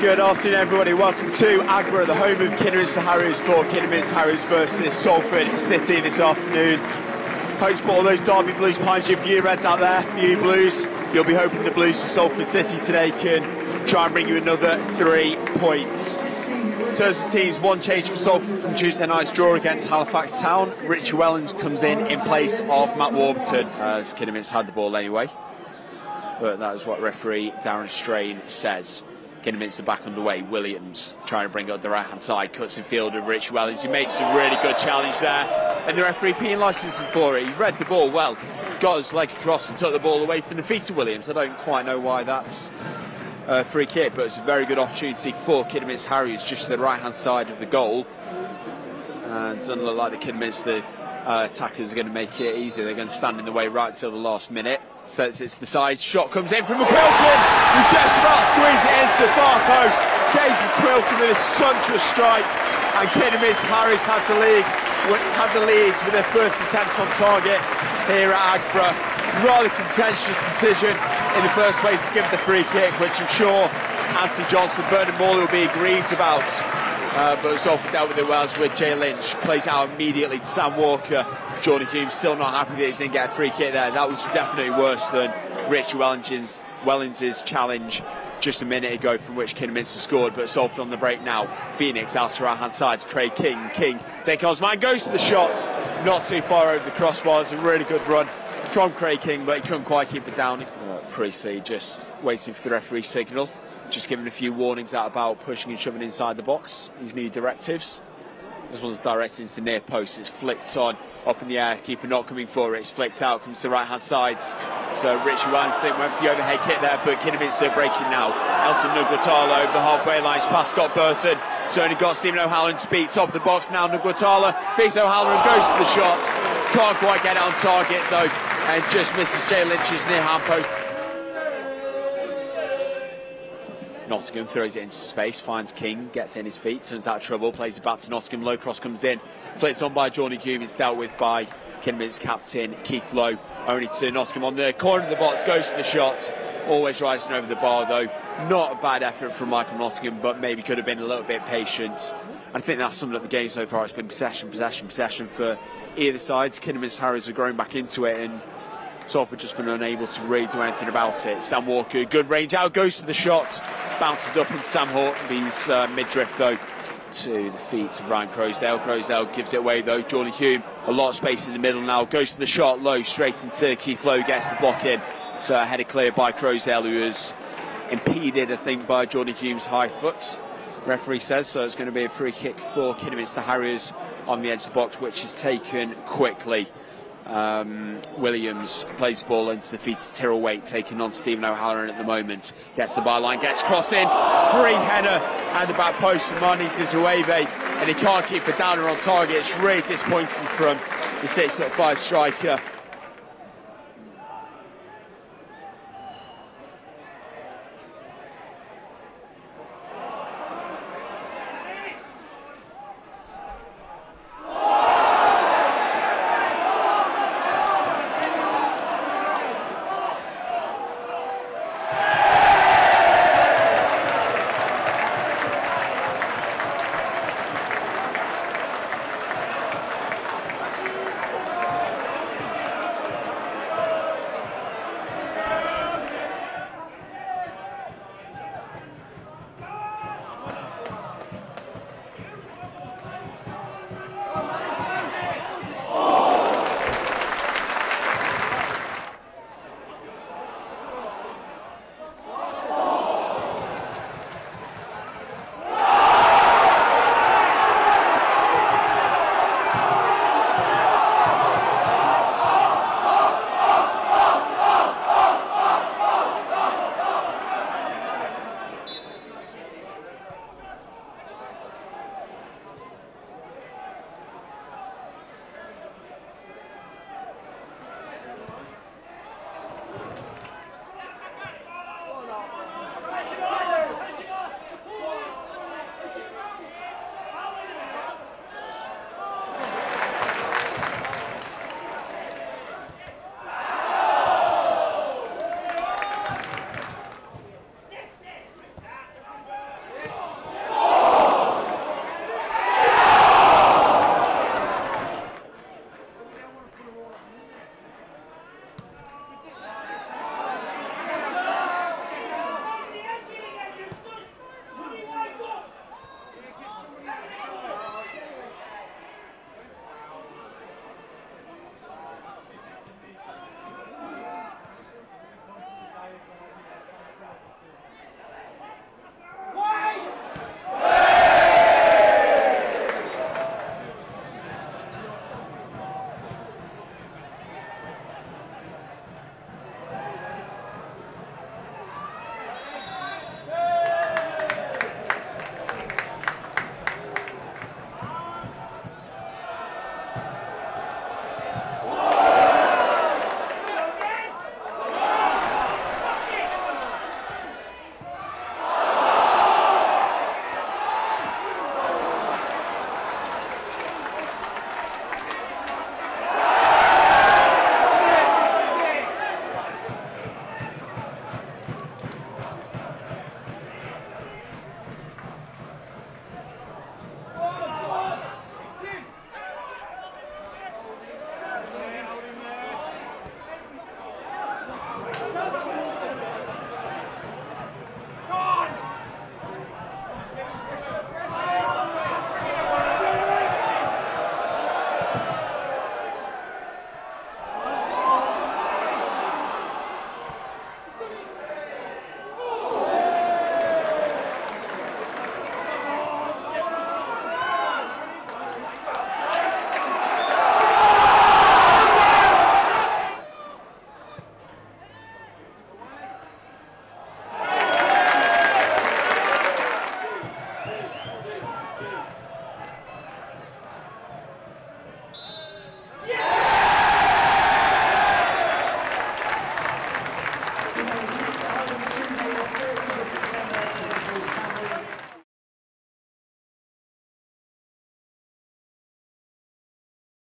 Good afternoon, everybody. Welcome to Agborough, the home of Kidderminster Harriers for Kidderminster Harriers versus Salford City this afternoon. Hope for all those Derby Blues behind you. For you Reds out there, for you Blues, you'll be hoping the Blues to Salford City today can try and bring you another 3 points. In terms of teams, one change for Salford from Tuesday night's draw against Halifax Town. Richie Wellens comes in place of Matt Warburton, as Kidderminster had the ball anyway. But that is what referee Darren Strain says. Kidderminster back underway. Williams trying to bring up the right-hand side, cuts in field of Rich Wellens, who makes a really good challenge there, and the referee penalises him for it. He read the ball well, got his leg across and took the ball away from the feet of Williams. I don't quite know why that's a free kick, but it's a very good opportunity for Kidderminster Harriers just to the right-hand side of the goal. And doesn't look like the Kidderminster attackers are going to make it easy. They're going to stand in the way right till the last minute. So it's the side shot comes in from McQuilkin, who just about squeezed it into the far post. James McQuilkin with a sumptuous strike, and Kidderminster Harriers have the lead with their first attempt on target here at Agborough. Rather contentious decision in the first place to give the free kick, which I'm sure Anthony Johnson, Bernard Mole will be aggrieved about. But Salford dealt with it well, as with Jay Lynch plays out immediately to Sam Walker. Jordan Hume still not happy that he didn't get a free kick there. That was definitely worse than Richie Wellens' challenge just a minute ago, from which Kidderminster scored. But Salford on the break now. Phoenix out to right hand side to Craig King. King takes on his man, goes to the shot, not too far over the crossbars. A really good run from Craig King, but he couldn't quite keep it down. Priestley just waiting for the referee signal, just giving a few warnings out about pushing and shoving inside the box. These new directives. This one's directed into the near post. It's flicked on, up in the air, keeper not coming for it. It's flicked out, comes to the right-hand side. So Richie Weinstein went for the overhead kick there, but Kidderminster breaking now. Elton Nugwatala over the halfway line, past Scott Burton. It's only got Stephen O'Halloran to beat. Top of the box now, Nugwatala beats O'Halloran, goes to the shot. Can't quite get it on target, though, and just misses Jay Lynch's near hand post. Nottingham throws it into space, finds King, gets in his feet, turns out trouble, plays it back to Nottingham. Low cross comes in, flicked on by Jordan Hume. It's dealt with by Kidderminster's captain Keith Lowe. Only to Nottingham on the corner of the box, goes for the shot. Always rising over the bar, though. Not a bad effort from Michael Nottingham, but maybe could have been a little bit patient. I think that's summed up the game so far. It's been possession, possession, possession for either sides. Kidderminster Harriers are growing back into it, and Salford just been unable to really do anything about it. Sam Walker, good range out, goes to the shot, bounces up into Sam Horton's midriff, though, to the feet of Ryan Croasdale. Croasdale gives it away, though. Jordan Hume, a lot of space in the middle now, goes to the shot, Low straight into Keith Lowe, gets the block in. So headed clear by Croasdale, who is impeded, I think, by Jordan Hume's high foot. Referee says so. It's going to be a free kick for Kidderminster Harriers on the edge of the box, which is taken quickly. Williams plays ball into the feet of Tyrrell Wake, taking on Stephen O'Halloran at the moment. Gets the byline, gets cross in, free header and the back post from Mane Dzubei, and he can't keep it down or on target. It's really disappointing from the 6'5" striker.